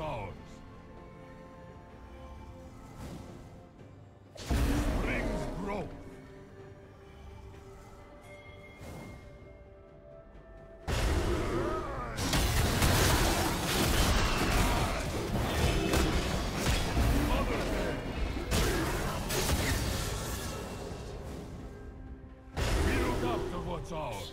Ours. Springs broke. We look after what's ours.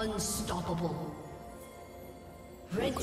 Unstoppable. Red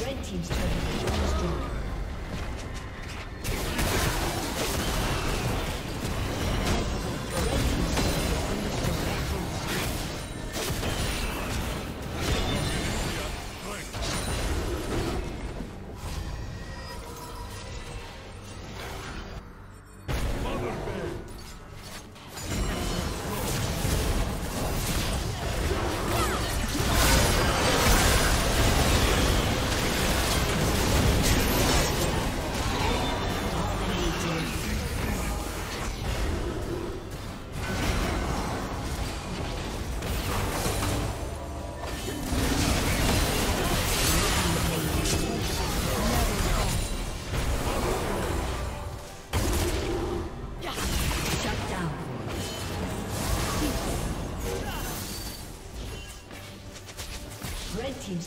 Red team's turret has been destroyed. Team's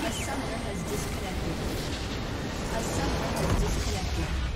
A summoner has disconnected.